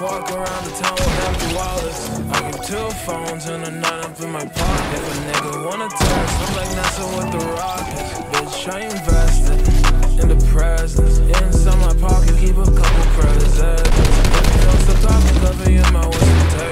Walk around the town with empty wallets. I get 2 phones and a 9 up in my pocket. If a nigga wanna text, I'm like NASA with the rockets. Bitch, I invested in the presents. Inside my pocket, keep a couple presents. If you don't stop talking, love you in my wishes.